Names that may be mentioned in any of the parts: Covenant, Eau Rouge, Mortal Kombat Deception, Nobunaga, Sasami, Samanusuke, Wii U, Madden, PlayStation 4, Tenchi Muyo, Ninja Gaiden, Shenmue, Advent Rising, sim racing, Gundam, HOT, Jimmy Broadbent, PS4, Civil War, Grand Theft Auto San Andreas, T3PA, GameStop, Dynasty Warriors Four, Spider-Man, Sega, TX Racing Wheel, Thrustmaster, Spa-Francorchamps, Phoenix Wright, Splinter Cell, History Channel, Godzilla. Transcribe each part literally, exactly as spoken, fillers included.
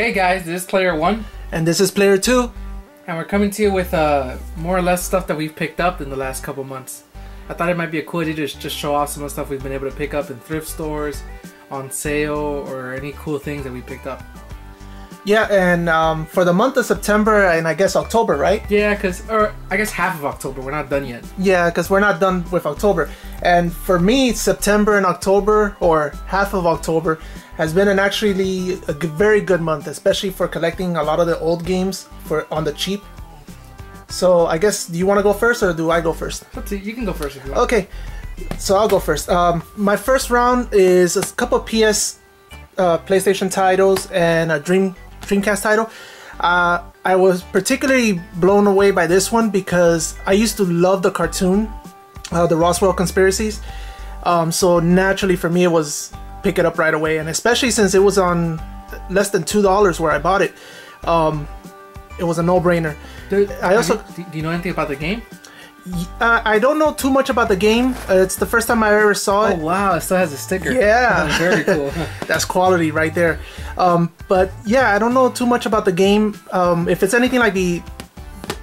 Hey guys, this is Player One. And this is Player Two. And we're coming to you with uh, more or less stuff that we've picked up in the last couple months. I thought it might be a cool idea to just show off some of the stuff we've been able to pick up in thrift stores, on sale, or any cool things that we picked up. Yeah, and um, for the month of September and I guess October, right? Yeah, because, or I guess half of October, we're not done yet. Yeah, because we're not done with October. And for me, September and October, or half of October, has been an actually a very good month, especially for collecting a lot of the old games for on the cheap. So I guess, do you want to go first or do I go first? You can go first if you want. Okay, so I'll go first. Um, my first round is a couple of P S, uh, PlayStation titles and a Dream. Dreamcast title. Uh, I was particularly blown away by this one because I used to love the cartoon, uh, the Roswell Conspiracies. Um, so naturally for me it was pick it up right away, and especially since it was on less than two dollars where I bought it, um, it was a no-brainer. Dude, I also you, do you know anything about the game? Uh, I don't know too much about the game. Uh, it's the first time I ever saw it. Oh wow, it still has a sticker. Yeah. That's very cool. That's quality right there. Um, but yeah, I don't know too much about the game. Um, if it's anything like the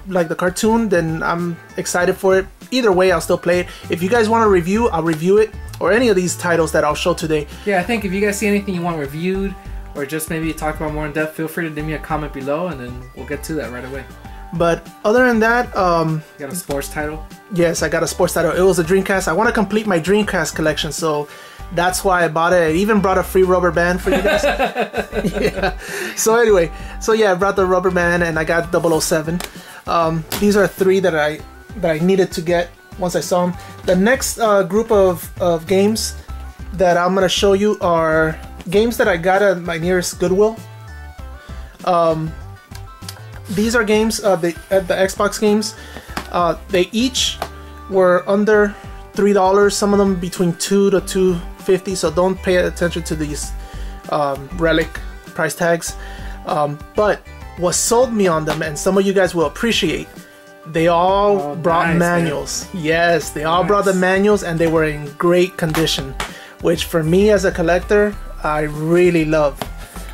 like the cartoon, then I'm excited for it. Either way, I'll still play it. If you guys want to review, I'll review it, or any of these titles that I'll show today. Yeah, I think if you guys see anything you want reviewed, or just maybe talk about more in depth, feel free to leave me a comment below and then we'll get to that right away. But other than that, um, you got a sports title? Yes, I got a sports title. It was a Dreamcast. I want to complete my Dreamcast collection, so that's why I bought it. I even brought a free rubber band for you guys. Yeah. So anyway, so yeah, I brought the rubber band and I got double oh seven. Um, these are three that I that I needed to get once I saw them. The next uh, group of, of games that I'm gonna show you are games that I got at my nearest Goodwill. Um, These are games, uh, the, uh, the Xbox games, uh, they each were under three dollars, some of them between two to two fifty, so don't pay attention to these um, relic price tags. Um, but what sold me on them, and some of you guys will appreciate, they all oh, brought nice, manuals. Man. Yes, they all nice. brought the manuals, and they were in great condition, which for me as a collector, I really love.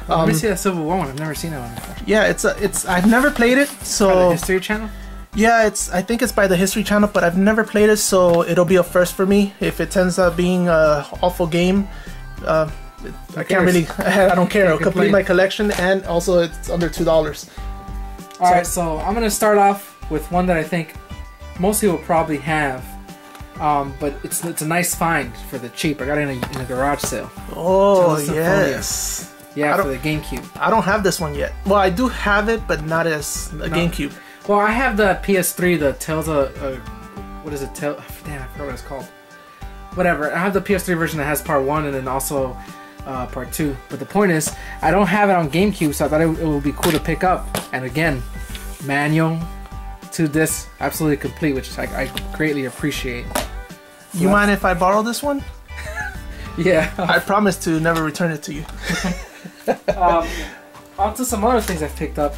Um, Let me see that Civil War one. I've never seen that one before. Yeah, it's a, it's. I've never played it, so. By the History Channel. Yeah, it's. I think it's by the History Channel, but I've never played it, so it'll be a first for me. If it ends up being a awful game, uh, I can't really. I don't care. I'll complete my collection, and also it's under two dollars. All right, so I'm gonna start off with one that I think most people probably have. Um, but it's it's a nice find for the cheap. I got it in a, in a garage sale. Oh yes. Yeah, for the GameCube. I don't have this one yet. Well, I do have it, but not as a no. GameCube. Well, I have the P S three, the Tales of... Uh, what is it? Tales... Damn, I forgot what it's called. Whatever. I have the P S three version that has part one and then also uh, part two. But the point is, I don't have it on GameCube, so I thought it, it would be cool to pick up. And again, manual to this, absolutely complete, which I, I greatly appreciate. So you mind if I borrow this one? Yeah. I promise to never return it to you. um, on to some other things I've picked up.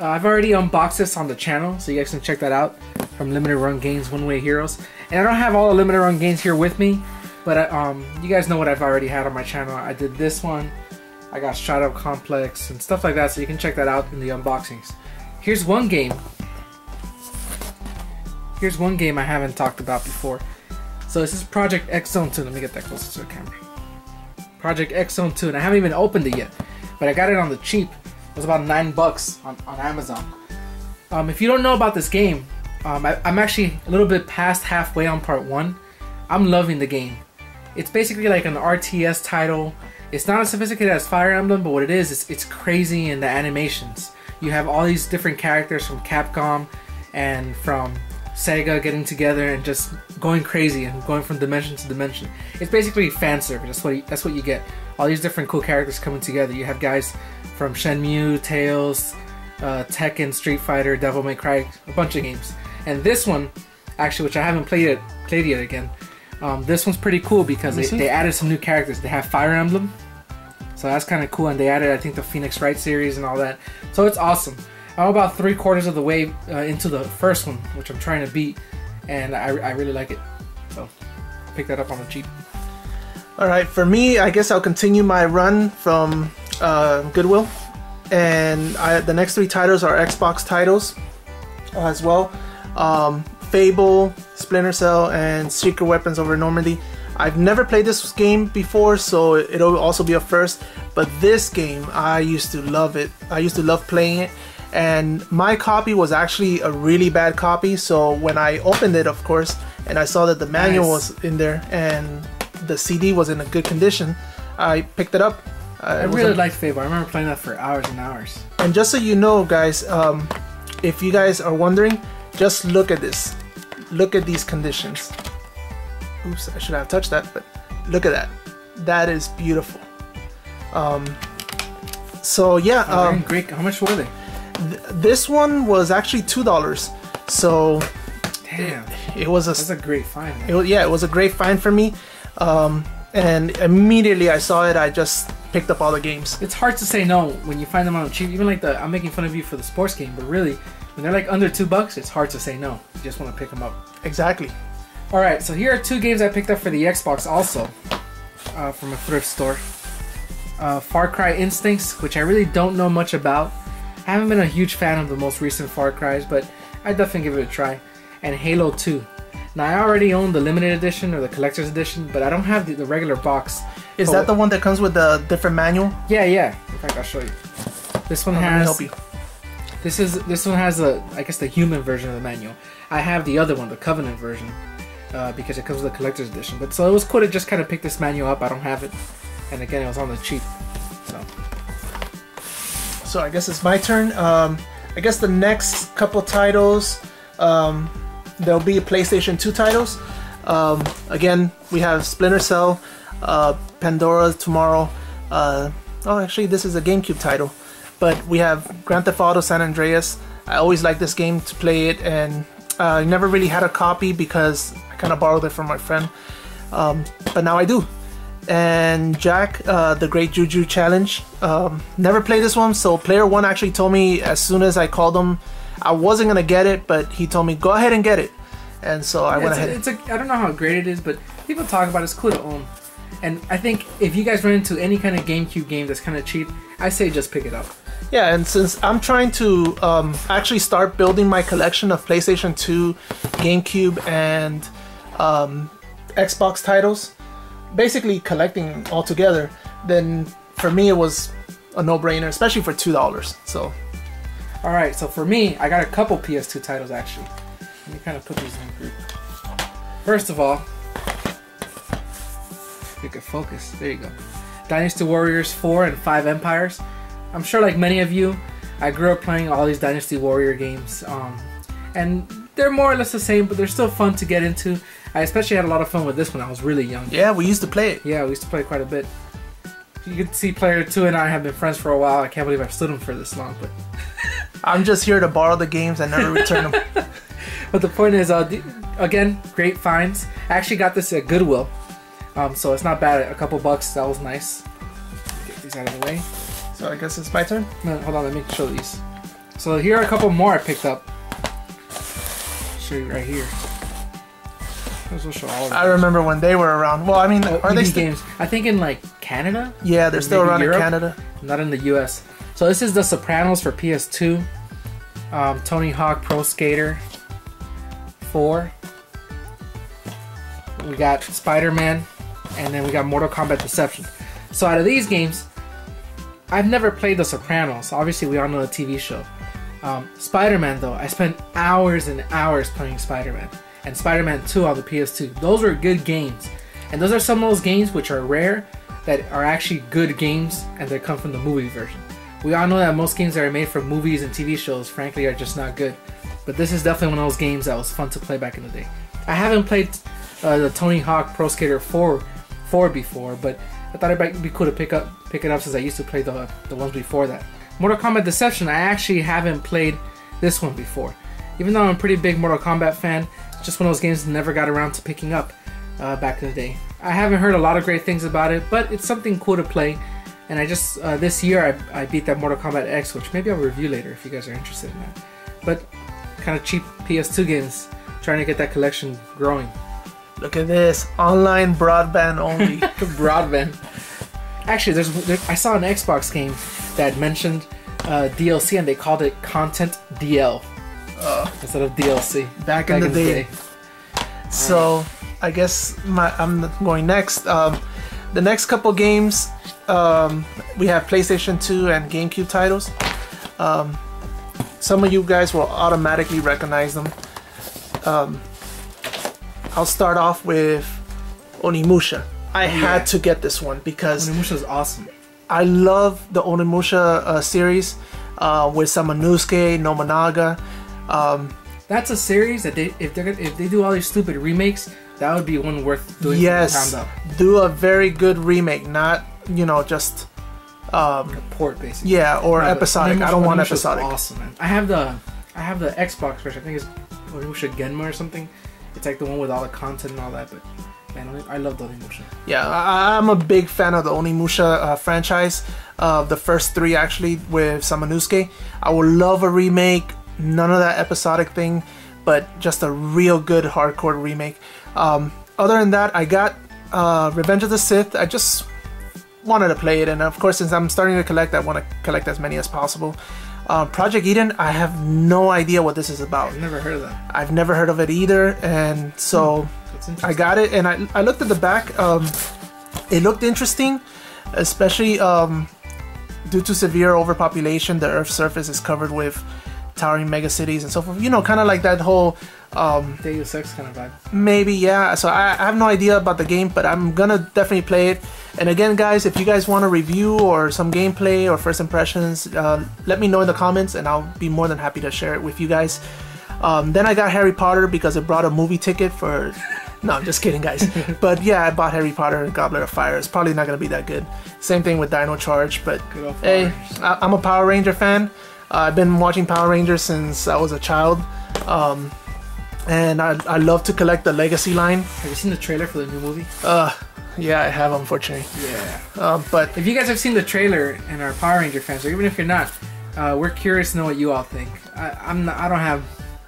uh, I've already unboxed this on the channel, so you guys can check that out, from Limited Run Games, One Way Heroes. And I don't have all the Limited Run Games here with me, but I, um, you guys know what I've already had on my channel. I did this one, I got Shadow Complex and stuff like that, so you can check that out in the unboxings. Here's one game Here's one game I haven't talked about before. So this is Project X Zone two. Let me get that closer to the camera. Project X Zone two, and I haven't even opened it yet, but I got it on the cheap. It was about nine bucks on, on Amazon. Um, if you don't know about this game, um, I, I'm actually a little bit past halfway on part one. I'm loving the game. It's basically like an R T S title. It's not as sophisticated as Fire Emblem, but what it is, it's, it's crazy in the animations. You have all these different characters from Capcom and from Sega getting together and just going crazy and going from dimension to dimension. It's basically fan service. That's what you, that's what you get. All these different cool characters coming together. You have guys from Shenmue, Tales, uh, Tekken, Street Fighter, Devil May Cry, a bunch of games. And this one, actually, which I haven't played it played yet again. Um, this one's pretty cool because they, they added some new characters. They have Fire Emblem, so that's kind of cool. And they added, I think, the Phoenix Wright series and all that. So it's awesome. I'm about three quarters of the way uh, into the first one, which I'm trying to beat, and I, I really like it. So, pick that up on the cheap. Alright, for me, I guess I'll continue my run from uh, Goodwill. And I, the next three titles are Xbox titles uh, as well. Um, Fable, Splinter Cell, and Secret Weapons Over Normandy. I've never played this game before, so it'll also be a first. But this game, I used to love it. I used to love playing it. And my copy was actually a really bad copy, so when I opened it, of course, and I saw that the manual nice. was in there and the C D was in a good condition, I picked it up. Uh, I it really liked Fable. I remember playing that for hours and hours. And just so you know, guys, um, if you guys are wondering, just look at this. Look at these conditions. Oops, I should have touched that, but look at that. That is beautiful. Um, so yeah. Um, Great. How much were they? Th this one was actually two dollars, so damn, it, it was a, that's a great find. It was, yeah, it was a great find for me, um, and immediately I saw it, I just picked up all the games. It's hard to say no when you find them on cheap. Even like the, I'm making fun of you for the sports game, but really, when they're like under two bucks, it's hard to say no. You just want to pick them up. Exactly. All right, so here are two games I picked up for the Xbox also uh, from a thrift store. Uh, Far Cry Instincts, which I really don't know much about. I haven't been a huge fan of the most recent Far Cry's, but I'd definitely give it a try. And Halo two. Now, I already own the limited edition or the collector's edition, but I don't have the, the regular box. Is oh, that the one that comes with the different manual? Yeah, yeah. In fact, I'll show you. This one oh, has. Let me help you. This is this one has the I guess the human version of the manual. I have the other one, the Covenant version, uh, because it comes with the collector's edition. But so it was cool to just kind of pick this manual up. I don't have it, and again, it was on the cheap. So. So I guess it's my turn. Um, I guess the next couple titles, um, there'll be PlayStation two titles. Um, again, we have Splinter Cell, uh, Pandora Tomorrow. Uh, oh, actually, this is a GameCube title. But we have Grand Theft Auto San Andreas. I always liked this game to play it, and uh, I never really had a copy because I kind of borrowed it from my friend. Um, but now I do. And Jack, uh, the Great Juju Challenge. Um, never played this one, so player one actually told me as soon as I called him, I wasn't gonna get it, but he told me go ahead and get it, and so I yeah, went ahead. A, it's a, I don't know how great it is, but people talk about it. It's cool to own, and I think if you guys run into any kind of GameCube game that's kind of cheap, I say just pick it up. Yeah, and since I'm trying to um, actually start building my collection of PlayStation two, GameCube, and um, Xbox titles. Basically collecting all together, then for me it was a no-brainer, especially for two dollars. So all right, so for me, I got a couple P S two titles actually. Let me kind of put these in a group. First of all, you can focus, there you go. Dynasty Warriors four and five Empires. I'm sure like many of you, I grew up playing all these Dynasty Warrior games, um, and they're more or less the same, but they're still fun to get into. I especially had a lot of fun with this when I was really young. Yeah, we used to play it. Yeah, we used to play quite a bit. You can see player two and I have been friends for a while. I can't believe I've stood him for this long, but I'm just here to borrow the games and never return them. But the point is, uh, again, great finds. I actually got this at Goodwill, um, so it's not bad. A couple bucks, that was nice. Get these out of the way. So I guess it's my turn? No, hold on, let me show these. So here are a couple more I picked up. Show you right here. Show all I remember when they were around. Well, I mean, oh, are E B they still games? I think in like Canada. Yeah, they're still around in Canada. Not in the U S. So this is The Sopranos for P S two, um, Tony Hawk Pro Skater four. We got Spider-Man, and then we got Mortal Kombat Deception. So out of these games, I've never played The Sopranos. Obviously, we all know the T V show. Um, Spider-Man though, I spent hours and hours playing Spider-Man. And Spider-Man two on the P S two. Those were good games. And those are some of those games which are rare that are actually good games and they come from the movie version. We all know that most games that are made from movies and T V shows, frankly, are just not good. But this is definitely one of those games that was fun to play back in the day. I haven't played uh, the Tony Hawk Pro Skater four before, but I thought it might be cool to pick up, pick it up since I used to play the, the ones before that. Mortal Kombat Deception, I actually haven't played this one before. Even though I'm a pretty big Mortal Kombat fan, just one of those games that never got around to picking up uh, back in the day. I haven't heard a lot of great things about it, but it's something cool to play. And I just, uh, this year I, I beat that Mortal Kombat X, which maybe I'll review later if you guys are interested in that. But kind of cheap P S two games, trying to get that collection growing. Look at this, online broadband only. Broadband. Actually, there's, there, I saw an Xbox game that mentioned uh, D L C, and they called it Content D L uh, instead of D L C. Back, back in the, in the day. day. So right. I guess my, I'm going next. Um, the next couple games, um, we have PlayStation two and GameCube titles. Um, some of you guys will automatically recognize them. Um, I'll start off with Onimusha. I yeah. had to get this one because Onimusha is awesome. I love the Onimusha uh, series uh, with Samanusuke, Nobunaga. Um, That's a series that they, if they if they do all these stupid remakes, that would be one worth doing. Yes, time up. do a very good remake, not you know just um, like a port basically. Yeah, or no, episodic. Onimusha, I don't want Onimusha's episodic. Awesome, man. I have the I have the Xbox version. I think it's Onimusha Genma or something. It's like the one with all the content and all that, but. Man, I love the Onimusha. Yeah, I'm a big fan of the Onimusha uh, franchise. Uh, the first three, actually, with Samanusuke. I would love a remake. None of that episodic thing, but just a real good hardcore remake. Um, other than that, I got uh, Revenge of the Sith. I just wanted to play it, and of course, since I'm starting to collect, I want to collect as many as possible. Uh, Project Eden, I have no idea what this is about. I've never heard of that. I've never heard of it either, and so... Hmm. I got it, and I, I looked at the back. Um, it looked interesting, especially um, due to severe overpopulation, the Earth's surface is covered with towering megacities and so forth. You know, kind of like that whole... Um, Deus Ex kind of vibe. Maybe, yeah. So I, I have no idea about the game, but I'm going to definitely play it. And again, guys, if you guys want a review or some gameplay or first impressions, uh, let me know in the comments, and I'll be more than happy to share it with you guys. Um, then I got Harry Potter because it brought a movie ticket for... No, I'm just kidding, guys. But yeah, I bought Harry Potter and Goblet of Fire. It's probably not going to be that good. Same thing with Dino Charge, but hey, I I'm a Power Ranger fan. Uh, I've been watching Power Rangers since I was a child. Um, and I, I love to collect the Legacy line. Have you seen the trailer for the new movie? Uh, yeah, I have, unfortunately. Yeah. Uh, but if you guys have seen the trailer and are Power Ranger fans, or even if you're not, uh, we're curious to know what you all think. I, I'm not, I don't have...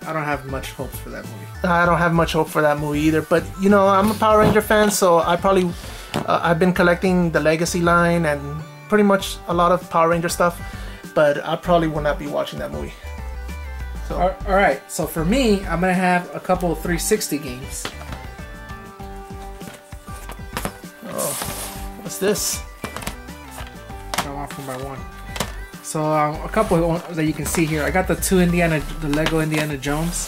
I don't have much hope for that movie. I don't have much hope for that movie either, but you know, I'm a Power Ranger fan, so I probably uh, I've been collecting the Legacy line and pretty much a lot of Power Ranger stuff, but I probably will not be watching that movie. So all right, so for me, I'm gonna have a couple of three sixty games. Oh, what's this? I'm off from my one. So um, a couple of that you can see here. I got the two Indiana, the Lego Indiana Jones.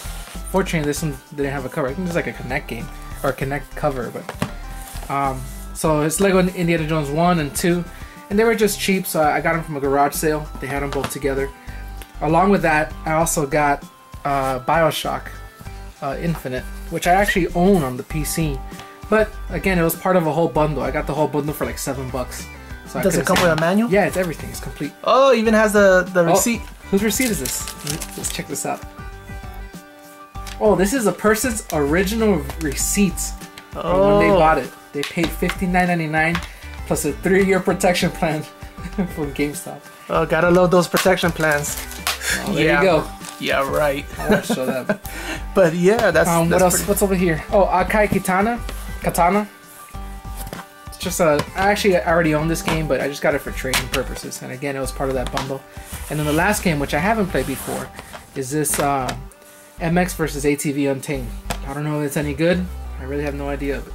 Fortunately, this one didn't have a cover. I think it's like a Kinect game or a Kinect cover, but um, so it's Lego Indiana Jones one and two, and they were just cheap, so I got them from a garage sale. They had them both together. Along with that, I also got uh, BioShock uh, Infinite, which I actually own on the P C, but again, it was part of a whole bundle. I got the whole bundle for like seven bucks. So Does it come with a manual? Yeah, it's everything. It's complete. Oh, it even has the, the oh, receipt. Whose receipt is this? Let's check this out. Oh, this is a person's original receipts oh. from when they bought it. They paid fifty-nine ninety-nine plus a three-year protection plan from GameStop. Oh, gotta love those protection plans. Oh, there yeah. you go. Yeah, right. I want to show that. But yeah, that's... Um, that's what else? Pretty... What's over here? Oh, Akai Kitana. Katana. Just a, I actually already own this game, but I just got it for trading purposes. And again, it was part of that bundle. And then the last game, which I haven't played before, is this uh, M X versus A T V Untamed. I don't know if it's any good. I really have no idea, but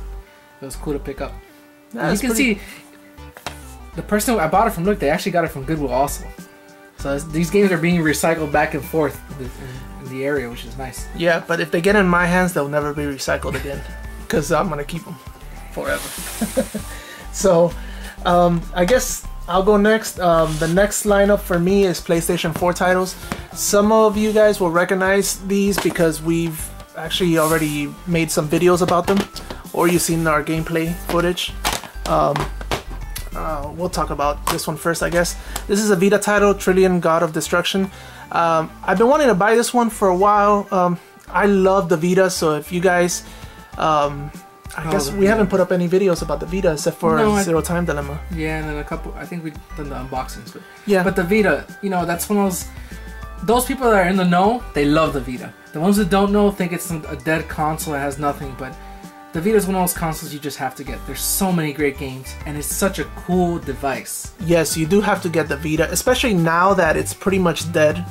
it was cool to pick up. Nah, you can pretty... see the person who I bought it from, look, they actually got it from Goodwill also. So these games are being recycled back and forth in the, in the area, which is nice. Yeah, but if they get in my hands, they'll never be recycled again because I'm going to keep them. Forever. So um, I guess I'll go next. Um, the next lineup for me is PlayStation four titles. Some of you guys will recognize these because we've actually already made some videos about them, or you've seen our gameplay footage. Um, uh, we'll talk about this one first, I guess. This is a Vita title, Trillion God of Destruction. Um, I've been wanting to buy this one for a while. Um, I love the Vita, so if you guys... Um, I oh, guess we Vita. haven't put up any videos about the Vita except for no, Zero I, Time Dilemma. Yeah, and then a couple. I think we've done the unboxings, but yeah. But the Vita, you know, that's one of those. Those people that are in the know, they love the Vita. The ones that don't know think it's a dead console that has nothing. But The Vita is one of those consoles you just have to get. There's so many great games, and it's such a cool device. Yes, you do have to get the Vita, especially now that it's pretty much dead.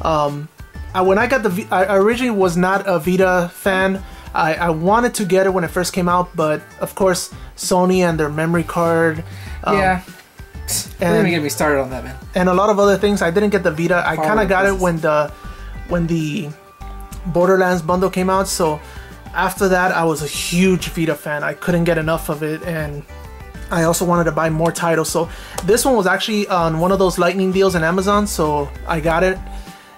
Um, I, when I got the Vita, I originally was not a Vita fan. I, I wanted to get it when it first came out, but of course, Sony and their memory card. Um, yeah. Don't even get me started on that, man. And a lot of other things. I didn't get the Vita. I kind of got it when the when the Borderlands bundle came out, so after that, I was a huge Vita fan. I couldn't get enough of it, and I also wanted to buy more titles. So this one was actually on one of those lightning deals on Amazon, so I got it,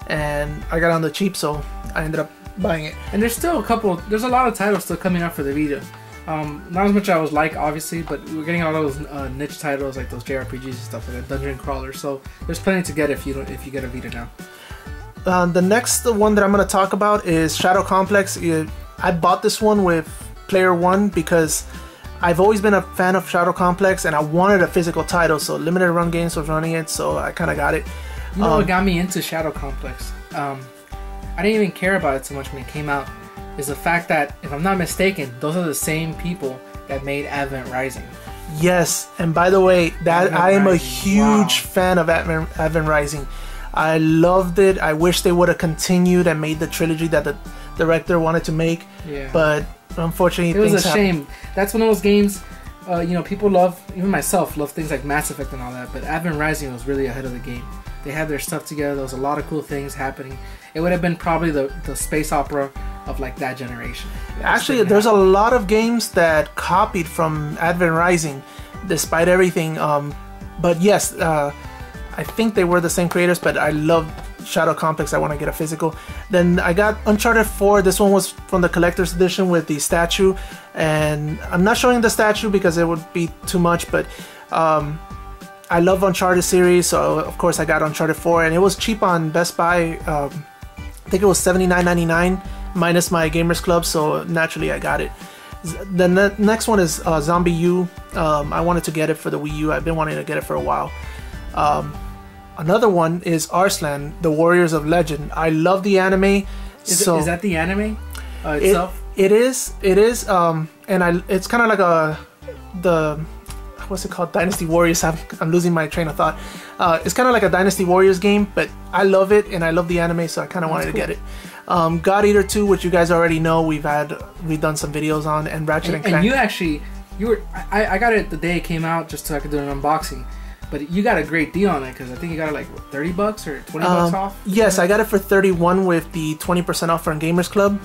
and I got it on the cheap, so I ended up buying it. And there's still a couple, there's a lot of titles still coming out for the Vita. Um, not as much as I would like, obviously, but we're getting all those uh, niche titles, like those J R P Gs and stuff like that, dungeon crawlers. So there's plenty to get if you don't, if you get a Vita now. Um, the next one that I'm going to talk about is Shadow Complex. It, I bought this one with Player One because I've always been a fan of Shadow Complex and I wanted a physical title, so Limited Run Games was running it, so I kind of got it. You know um, what got me into Shadow Complex? Um, I didn't even care about it so much when it came out, is the fact that, if I'm not mistaken, those are the same people that made Advent Rising. Yes, and by the way, that Advent I am Rising. a huge wow. fan of Advent, Advent Rising. I loved it. I wish they would have continued and made the trilogy that the director wanted to make, yeah. but unfortunately, it was a shame. That's one of those games, uh, you know, people love, even myself, love things like Mass Effect and all that, but Advent Rising was really ahead of the game. They had their stuff together. There was a lot of cool things happening. It would have been probably the, the space opera of like that generation. That Actually, there's happen. a lot of games that copied from Advent Rising, despite everything. Um, but yes, uh, I think they were the same creators, but I loved Shadow Complex. I want to get a physical. Then I got Uncharted four. This one was from the collector's edition with the statue, and I'm not showing the statue because it would be too much, but um, I love Uncharted series, so of course I got Uncharted four, and it was cheap on Best Buy. um, I think it was seventy-nine ninety-nine minus my Gamers Club, so naturally I got it. The ne next one is uh, Zombie U. um, I wanted to get it for the Wii U. I've been wanting to get it for a while. um, Another one is Arslan, The Warriors of Legend. I love the anime. Is, so it, is that the anime uh, itself? It, it is. It is. Um, and I, it's kind of like a the what's it called? Dynasty Warriors. I'm, I'm losing my train of thought. Uh, it's kind of like a Dynasty Warriors game, but I love it and I love the anime, so I kind of wanted cool. to get it. Um, God Eater two, which you guys already know, we've had we've done some videos on, and Ratchet and, and Clank. And you actually, you were I, I got it the day it came out just so I could do an unboxing. But you got a great deal on it because I think you got it like what, thirty bucks or twenty um, bucks off. Yes, I got it for thirty-one with the twenty percent off from Gamers Club.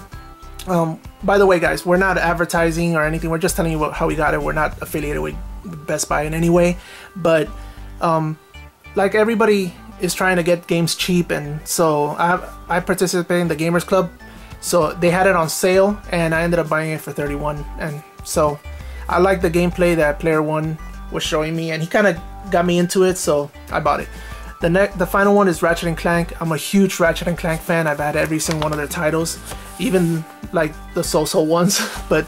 Um, by the way, guys, we're not advertising or anything. We're just telling you what, how we got it. We're not affiliated with Best Buy in any way. But um, like everybody is trying to get games cheap, and so I I participate in the Gamers Club. So they had it on sale, and I ended up buying it for thirty-one. And so I like the gameplay that Player One was showing me, and he kind of got me into it, so I bought it. The next, the final one is Ratchet and Clank. I'm a huge Ratchet and Clank fan. I've had every single one of their titles, even like the so-so ones. But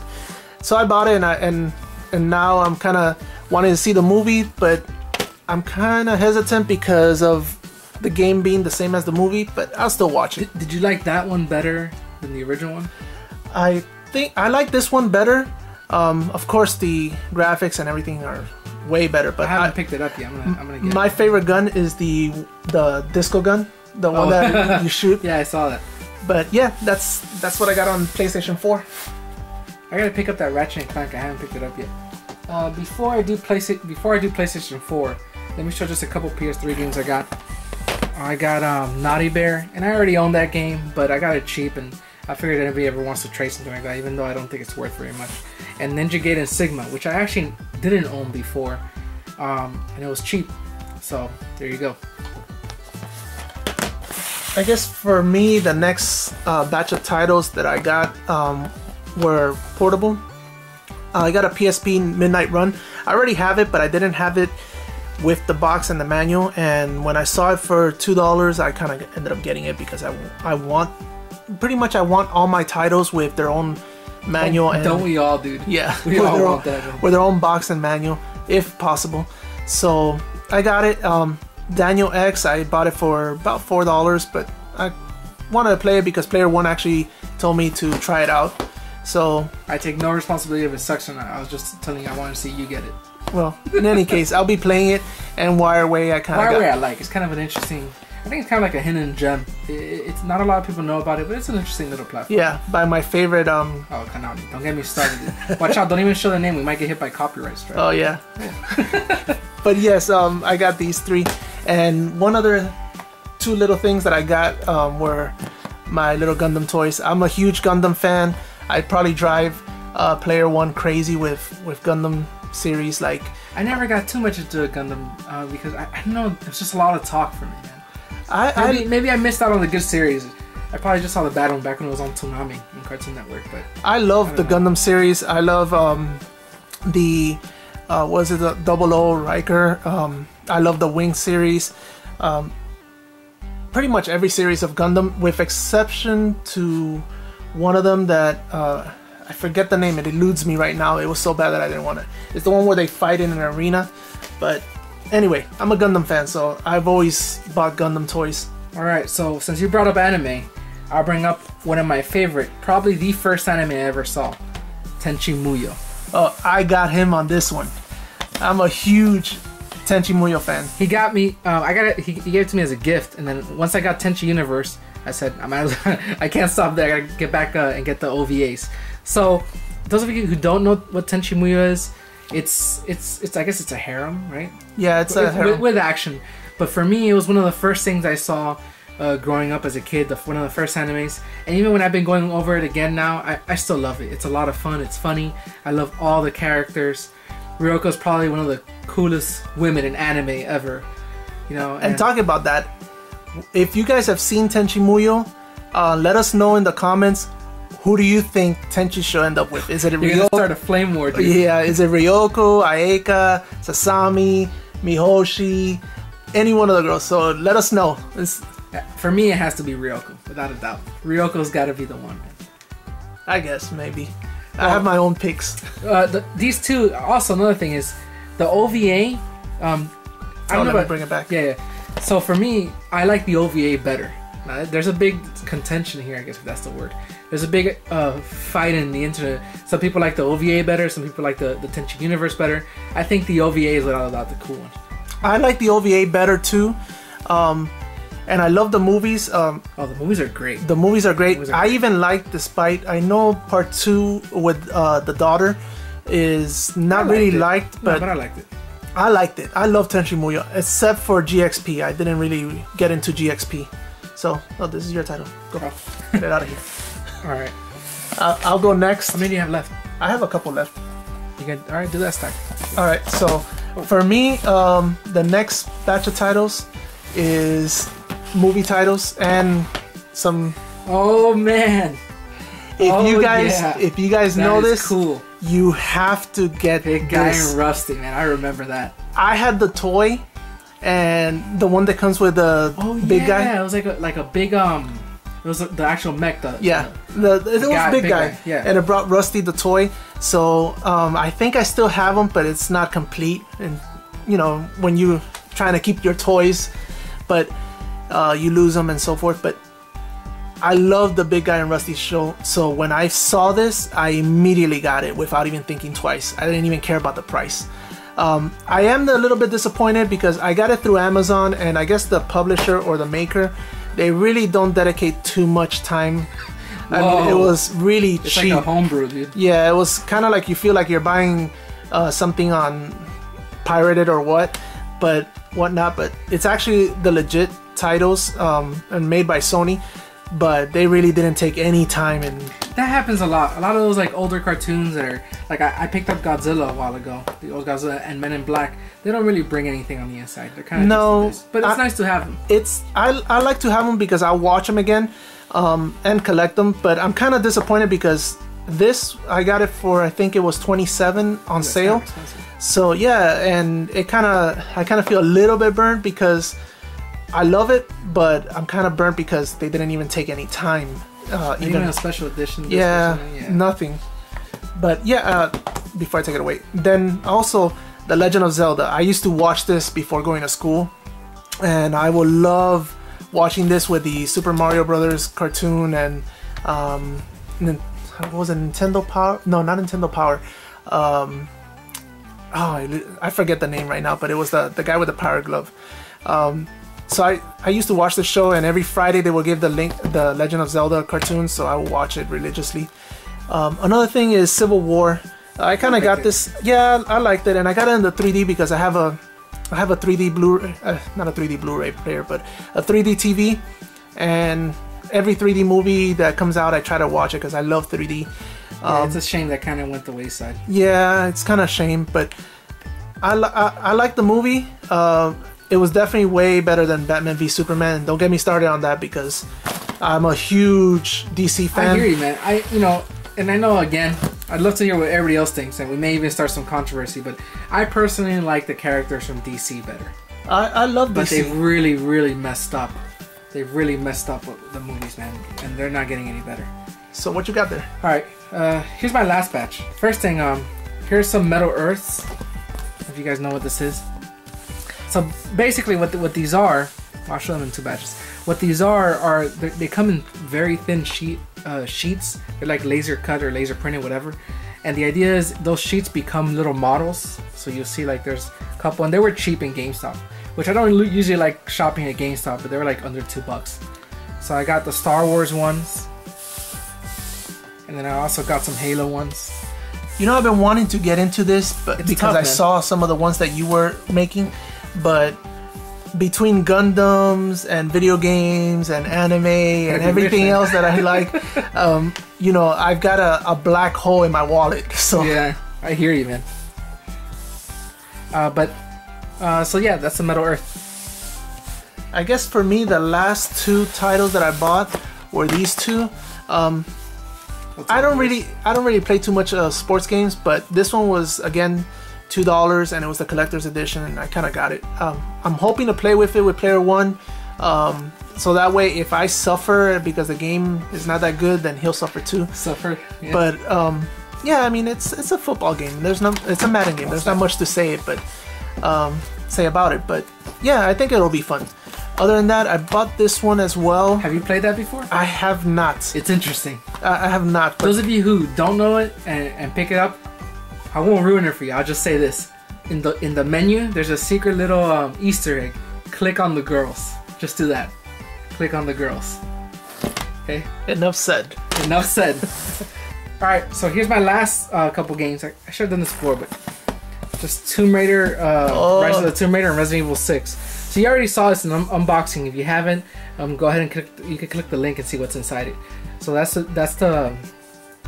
so I bought it, and I, and and now I'm kind of wanting to see the movie, but I'm kind of hesitant because of the game being the same as the movie. But I'll still watch it. Did, did you like that one better than the original one? I think I like this one better. Um, of course, the graphics and everything are way better, but I haven't I, picked it up yet. I'm gonna, I'm gonna get my it. favorite gun is the the disco gun, the oh. one that you shoot. Yeah, I saw that. But yeah, that's that's what I got on PlayStation four. I gotta pick up that Ratchet and Clank. I haven't picked it up yet. Uh, before I do PlayStation, before I do PlayStation four, let me show just a couple P S three games I got. I got um, Naughty Bear, and I already owned that game, but I got it cheap, and I figured anybody ever wants to trade something like that, even though I don't think it's worth very much. And Ninja Gaiden Sigma, which I actually didn't own before, um, and it was cheap, so there you go. I guess for me, the next uh, batch of titles that I got um, were portable. Uh, I got a P S P Midnight Run. I already have it, but I didn't have it with the box and the manual, and when I saw it for two dollars, I kind of ended up getting it because I, I want, pretty much I want all my titles with their own manual, don't, and don't we all, dude? Yeah, we all their want own, that with their own box and manual if possible. So I got it. um Daniel X, I bought it for about four dollars, but I wanted to play it because Player One actually told me to try it out, So I take no responsibility if it sucks or not. I was just telling you I wanted to see you get it. Well, in any case, I'll be playing it, and Wireway I kind of Wireway I like. It's kind of an interesting. I think it's kind of like a hidden gem. It, it's not a lot of people know about it, but it's an interesting little platform. Yeah, by my favorite. Um, oh, Konami! Don't get me started. Watch out! Don't even show the name. We might get hit by copyright strike. Oh yeah. yeah. But yes, um, I got these three, and one other, two little things that I got um, were my little Gundam toys. I'm a huge Gundam fan. I'd probably drive uh, Player One crazy with with Gundam series. Like, I never got too much into Gundam uh, because I, I don't know, it's just a lot of talk for me, man. I, maybe, I, maybe I missed out on the good series. I probably just saw the bad one back when it was on Toonami and Cartoon Network. But I love I the know. Gundam series. I love um, the uh, was it the Double O Riker? Um, I love the Wing series. Um, pretty much every series of Gundam, with exception to one of them that uh, I forget the name. It eludes me right now. It was so bad that I didn't want to. It's the one where they fight in an arena, but. Anyway, I'm a Gundam fan, so I've always bought Gundam toys. Alright, so since you brought up anime, I'll bring up one of my favorite, probably the first anime I ever saw, Tenchi Muyo. Oh, I got him on this one. I'm a huge Tenchi Muyo fan. He got me, uh, I got it, he, he gave it to me as a gift, and then once I got Tenchi Universe, I said, I, might as well, I can't stop there, I gotta get back uh, and get the O V As. So, those of you who don't know what Tenchi Muyo is, It's, it's, it's, I guess it's a harem, right? Yeah, it's a harem. With, with action. But for me, it was one of the first things I saw uh, growing up as a kid, the, one of the first animes. And even when I've been going over it again now, I, I still love it. It's a lot of fun, it's funny. I love all the characters. Ryoko's probably one of the coolest women in anime ever. You know. And, and talking about that, if you guys have seen Tenchi Muyo, uh, let us know in the comments. Who do you think Tenchi should end up with? Is it Ryoko? You're gonna start a flame war, dude. Yeah, is it Ryoko, Aeka, Sasami, Mihoshi, any one of the girls? So let us know. It's... For me, it has to be Ryoko, without a doubt. Ryoko's got to be the one, man. I guess maybe. Well, I have my own picks. Uh, the, these two. Also, another thing is the O V A. Um, I don't oh, know about bring it back. Yeah, yeah. So for me, I like the O V A better. Now, there's a big contention here, I guess if that's the word. There's a big uh, fight in the internet. Some people like the O V A better, some people like the, the Tenchi Universe better. I think the O V A is without a doubt the cool one. I like the O V A better too. Um, and I love the movies. Um, oh, the movies are great. The movies are great. Movies are great. I even like, despite, I know part two with uh, the daughter is not liked really it. liked, but, no, but I liked it. I liked it. I love Tenchi Muyo, except for G X P. I didn't really get into G X P. So, oh, this is your title. Go. Oh. Get it out of here. All right, uh, I'll go next. How many do you have left? I have a couple left. You can, all right, do that stack. All right, so oh. for me, um, the next batch of titles is movie titles and some. Oh man! If oh, you guys, yeah. if you guys that know this, cool. you have to get Big this. Guy and Rusty, man. I remember that. I had the toy, and the one that comes with the oh, big yeah. guy. Yeah, it was like a, like a big um. It was the actual mech. The, yeah, the, the, it the was guy, big, big guy. guy. Yeah. And it brought Rusty the toy. So um, I think I still have them, but it's not complete. And you know, when you're trying to keep your toys, but uh, you lose them and so forth. But I love the Big Guy and Rusty show. So when I saw this, I immediately got it without even thinking twice. I didn't even care about the price. Um, I am a little bit disappointed because I got it through Amazon, and I guess the publisher or the maker. They really don't dedicate too much time. I mean, it was really it's cheap. It's like a homebrew, dude. Yeah, it was kind of like you feel like you're buying uh, something on pirated or what, but whatnot. But it's actually the legit titles um, and made by Sony. But they really didn't take any time, and that happens a lot. A lot of those like older cartoons that are like I, I picked up Godzilla a while ago, the old Godzilla and Men in Black. They don't really bring anything on the inside. They're kind of no, just like this. But it's I, nice to have them. It's I I like to have them because I watch them again, um, and collect them. But I'm kind of disappointed because this I got it for I think it was twenty-seven on That's sale. So yeah, and it kind of I kind of feel a little bit burnt because. I love it, but I'm kind of burnt because they didn't even take any time. Uh, even, even a special edition. Yeah, yeah, nothing. But yeah, uh, before I take it away, then also The Legend of Zelda. I used to watch this before going to school, and I would love watching this with the Super Mario Brothers cartoon and um, what was it, Nintendo Power? No, not Nintendo Power. Um, oh, I forget the name right now, but it was the, the guy with the power glove. Um, so I, I used to watch the show, and every Friday they would give the link, the Legend of Zelda cartoon, so I would watch it religiously. Um, another thing is Civil War. I kind of got this, yeah, I liked it, and I got it in the three D because I have a, I have a three D Blu-ray, uh, not a three D Blu-ray player, but a three D T V, and every three D movie that comes out, I try to watch it because I love three D. Um, yeah, it's a shame that kind of went the wayside. Yeah, it's kind of a shame, but I, I, I like the movie. Uh, it was definitely way better than Batman v Superman, and don't get me started on that because I'm a huge D C fan. I hear you, man. I, you know, and I know, again, I'd love to hear what everybody else thinks, and we may even start some controversy, but I personally like the characters from D C better. I, I love D C. But they've really, really messed up. They've really messed up with the movies, man, and they're not getting any better. So what you got there? All right, uh, here's my last batch. First thing, um, here's some Metal Earths, if you guys know what this is. So basically what, the, what these are, I'll show them in two batches. What these are, are they come in very thin sheet, uh, sheets. They're like laser cut or laser printed, whatever. And the idea is those sheets become little models. So you'll see like there's a couple, and they were cheap in GameStop, which I don't usually like shopping at GameStop, but they were like under two bucks. So I got the Star Wars ones. And then I also got some Halo ones. You know, I've been wanting to get into this, but it's because tough, I man. saw some of the ones that you were making, but between Gundams and video games and anime and everything else that I like, um, you know, I've got a, a black hole in my wallet. So yeah, I hear you, man. Uh, but uh, so yeah, that's the Metal Earth. I guess for me, the last two titles that I bought were these two. Um, I don't really, I don't really play too much uh, sports games, but this one was again two dollars, and it was the collector's edition, and I kind of got it. Um, I'm hoping to play with it with player one, um, so that way if I suffer because the game is not that good, then he'll suffer too. Suffer. Yeah. But um, yeah, I mean it's it's a football game. There's not it's a Madden game. There's not much to say it, but um, say about it. But yeah, I think it'll be fun. Other than that, I bought this one as well. Have you played that before? I have not. It's interesting. I, I have not. Those of you who don't know it and, and pick it up, I won't ruin it for you. I'll just say this: in the in the menu, there's a secret little um, Easter egg. Click on the girls. Just do that. Click on the girls. Okay. Enough said. Enough said. All right. So here's my last uh, couple games. I, I should have done this before, but just Tomb Raider, uh, oh. Rise of the Tomb Raider, and Resident Evil six. So you already saw this in un unboxing. If you haven't, um, go ahead and click. You can click the link and see what's inside it. So that's the, that's the.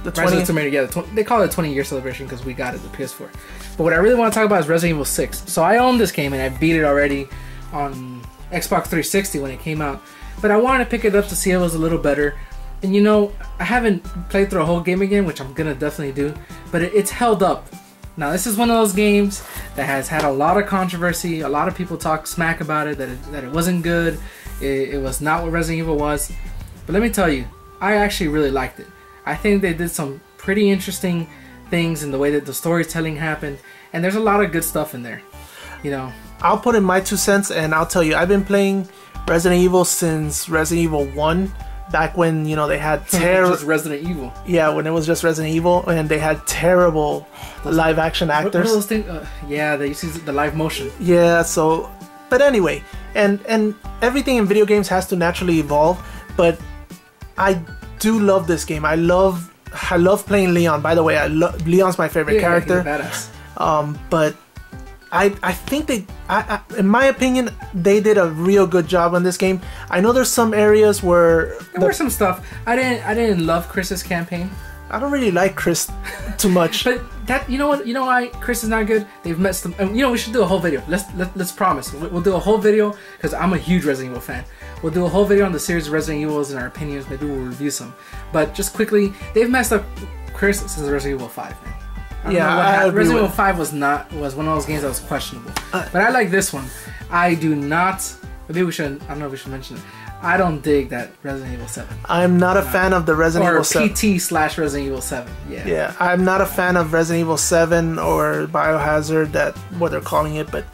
The Rise of the yeah, the tw they call it a twenty year celebration because we got it, the P S four. But what I really want to talk about is Resident Evil six. So I own this game and I beat it already on Xbox three sixty when it came out. But I wanted to pick it up to see if it was a little better. And you know, I haven't played through a whole game again, which I'm going to definitely do. But it, it's held up. Now this is one of those games that has had a lot of controversy. A lot of people talk smack about it, that it, that it wasn't good. It, it was not what Resident Evil was. But let me tell you, I actually really liked it. I think they did some pretty interesting things in the way that the storytelling happened, and there's a lot of good stuff in there, you know. I'll put in my two cents, and I'll tell you, I've been playing Resident Evil since Resident Evil one, back when, you know, they had terrible... just Resident Evil. Yeah, when it was just Resident Evil, and they had terrible live-action actors. What, what those things? Uh, yeah, they used to use the live motion. Yeah, so... But anyway, and, and everything in video games has to naturally evolve, but I... I do love this game. I love, I love playing Leon. By the way, I love Leon's my favorite yeah, character. Badass. Um, but I, I think they, I, I, in my opinion, they did a real good job on this game. I know there's some areas where there the, were some stuff. I didn't, I didn't love Chris's campaign. I don't really like Chris too much. But that, you know what, you know why Chris is not good? They've messed them. And you know, we should do a whole video. Let's let, let's promise we'll, we'll do a whole video because I'm a huge Resident Evil fan. We'll do a whole video on the series of Resident Evils and our opinions. Maybe we'll review some. But just quickly, they've messed up Chris since Resident Evil five. Man. I don't yeah, know what I agree Resident with. Evil five was not was one of those games that was questionable. Uh, but I like this one. I do not. Maybe we should. I don't know if we should mention it. I don't dig that Resident Evil seven. I'm not a no. fan of the Resident or Evil seven. Or P T slash Resident Evil seven. Yeah. Yeah. I'm not a fan of Resident Evil seven or Biohazard, that what they're calling it, but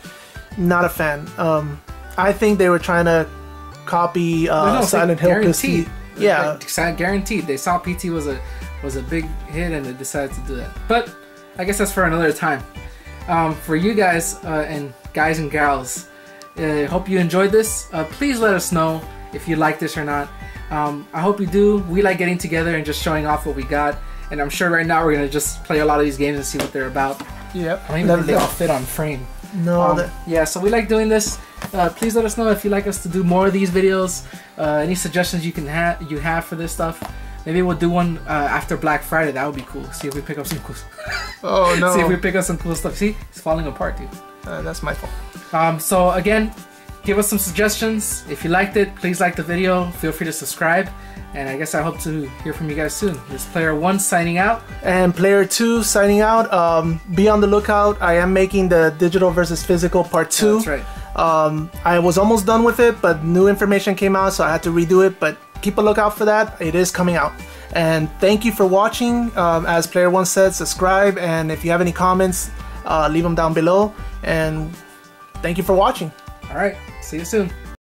not a fan. Um, I think they were trying to copy uh, no, no, Silent Hill. Guaranteed. Yeah. Like, guaranteed. They saw P T was a was a big hit and they decided to do that. But I guess that's for another time. Um, for you guys uh, and guys and gals, I uh, hope you enjoyed this. Uh, please let us know if you like this or not. Um, I hope you do. We like getting together and just showing off what we got. And I'm sure right now we're gonna just play a lot of these games and see what they're about. Yep. I don't even think they all fit on frame. No. Um, that... Yeah. So we like doing this. Uh, please let us know if you like us to do more of these videos. Uh, any suggestions you can have you have for this stuff. Maybe we'll do one uh, after Black Friday. That would be cool. See if we pick up some cool. Oh no. See if we pick up some cool stuff. See, it's falling apart, dude. Uh, that's my fault. Um, so again, give us some suggestions. If you liked it, please like the video. Feel free to subscribe. And I guess I hope to hear from you guys soon. This is Player One signing out. And Player Two signing out. Um, be on the lookout. I am making the Digital versus Physical Part Two. Yeah, that's right. Um, I was almost done with it, but new information came out, so I had to redo it. But keep a lookout for that. It is coming out. And thank you for watching. Um, as Player One said, subscribe. And if you have any comments, uh, leave them down below. And thank you for watching. All right. See you soon.